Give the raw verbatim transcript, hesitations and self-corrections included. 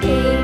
gave.